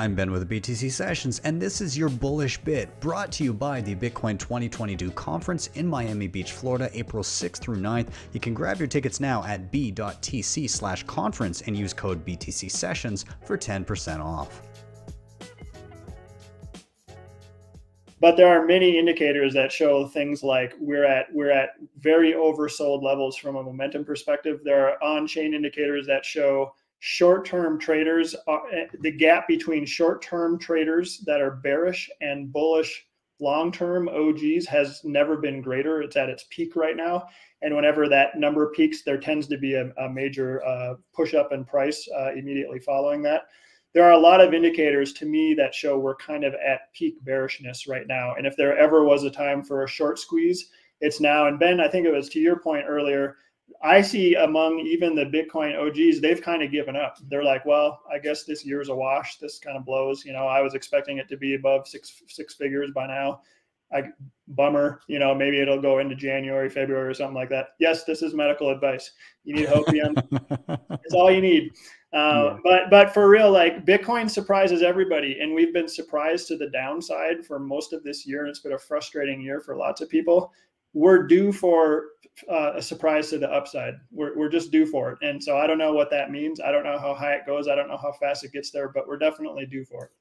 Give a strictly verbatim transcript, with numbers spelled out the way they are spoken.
I'm Ben with B T C Sessions, and this is your Bullish Bit, brought to you by the Bitcoin twenty twenty-two conference in Miami Beach, Florida, April sixth through ninth. You can grab your tickets now at b dot t c slash conference and use code B T C Sessions for ten percent off. But there are many indicators that show things like we're at we're at very oversold levels from a momentum perspective. There are on-chain indicators that show short-term traders, uh, the gap between short-term traders that are bearish and bullish long-term O Gs has never been greater. It's at its peak right now. And whenever that number peaks, there tends to be a, a major uh, push-up in price uh, immediately following that. There are a lot of indicators to me that show we're kind of at peak bearishness right now. And if there ever was a time for a short squeeze, it's now. And Ben, I think it was to your point earlier, I see among even the Bitcoin O Gs, they've kind of given up. They're like, well, I guess this year's a wash. This kind of blows. You know, I was expecting it to be above six six figures by now. I, bummer, you know, maybe it'll go into January, February or something like that. Yes, this is medical advice. You need hopium. It's all you need. Uh, yeah. But but for real, like Bitcoin surprises everybody. And we've been surprised to the downside for most of this year. And it's been a frustrating year for lots of people. We're due for uh, a surprise to the upside. We're, we're just due for it. And so I don't know what that means. I don't know how high it goes. I don't know how fast it gets there, but we're definitely due for it.